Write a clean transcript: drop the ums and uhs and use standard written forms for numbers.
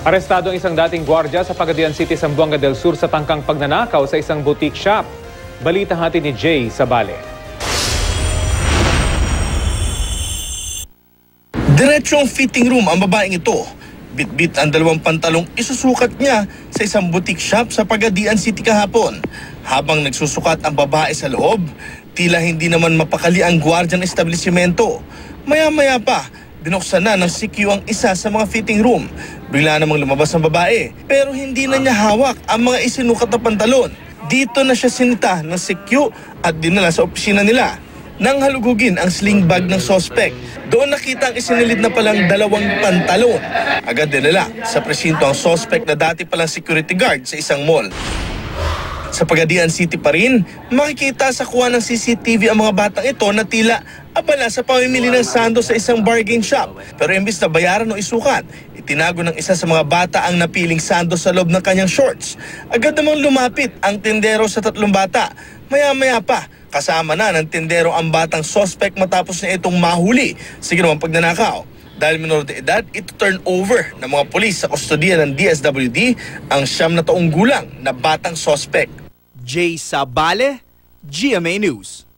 Arestado ang isang dating gwardiya sa Pagadian City, Zamboanga del Sur sa tangkang pagnanakaw sa isang boutique shop. Balita natin ni Jay Sabale. Diretsong fitting room ang babaeng ito. Bitbit ang dalawang pantalong isusukat niya sa isang boutique shop sa Pagadian City kahapon. Habang nagsusukat ang babae sa loob, tila hindi naman mapakali ang gwardiya ng establishmento. Maya-maya pa, binuksan na ng CQ ang isa sa mga fitting room. Bigla namang lumabas ang babae, pero hindi na niya hawak ang mga isinukat na pantalon. Dito na siya sinita ng CQ at dinala sa opisina nila. Nang halugugin ang sling bag ng sospek, doon nakita ang isinilid na palang dalawang pantalon. Agad dinala sa presinto ang sospek na dati palang security guard sa isang mall. Sa Pagadian City pa rin, makikita sa kuha ng CCTV ang mga batang ito na tila abala sa pamimili ng sando sa isang bargain shop. Pero imbis na bayaran o isukat, itinago ng isa sa mga bata ang napiling sando sa loob ng kanyang shorts. Agad namang lumapit ang tindero sa tatlong bata. Maya-maya pa, kasama na ng tindero ang batang sospek matapos na itong mahuli sa ginawang pagnanakaw. Dahil minor de edad, ito turn over ng mga pulis sa kustodiya ng DSWD ang 9 na taong gulang na batang sospek. Jay Sabale, GMA News.